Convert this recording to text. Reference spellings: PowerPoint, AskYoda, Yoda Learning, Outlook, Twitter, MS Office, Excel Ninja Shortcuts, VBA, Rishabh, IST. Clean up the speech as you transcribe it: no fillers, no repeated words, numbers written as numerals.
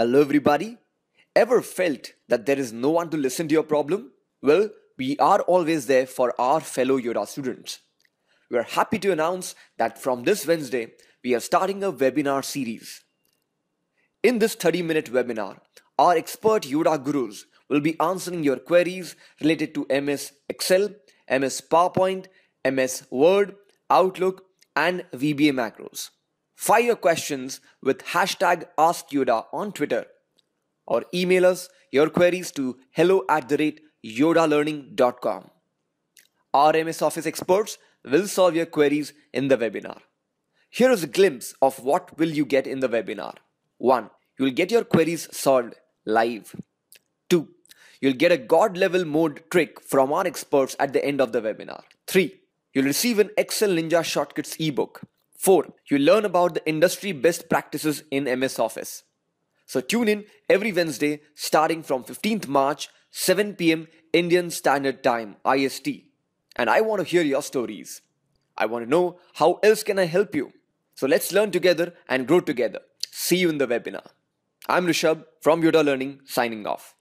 Hello everybody, ever felt that there is no one to listen to your problem? Well, we are always there for our fellow Yoda students. We are happy to announce that from this Wednesday, we are starting a webinar series. In this 30-minute webinar, our expert Yoda gurus will be answering your queries related to MS Excel, MS PowerPoint, MS Word, Outlook and VBA macros. Fire your questions with hashtag AskYoda on Twitter or email us your queries to hello@yodalearning.com. Our MS Office experts will solve your queries in the webinar. Here is a glimpse of what will you get in the webinar. 1. You will get your queries solved live. 2. You will get a God level mode trick from our experts at the end of the webinar. 3. You will receive an Excel Ninja Shortcuts ebook. 4. You learn about the industry best practices in MS Office. So tune in every Wednesday starting from 15th March, 7 PM Indian Standard Time, IST. And I want to hear your stories. I want to know how else can I help you. So let's learn together and grow together. See you in the webinar. I'm Rishabh from Yoda Learning signing off.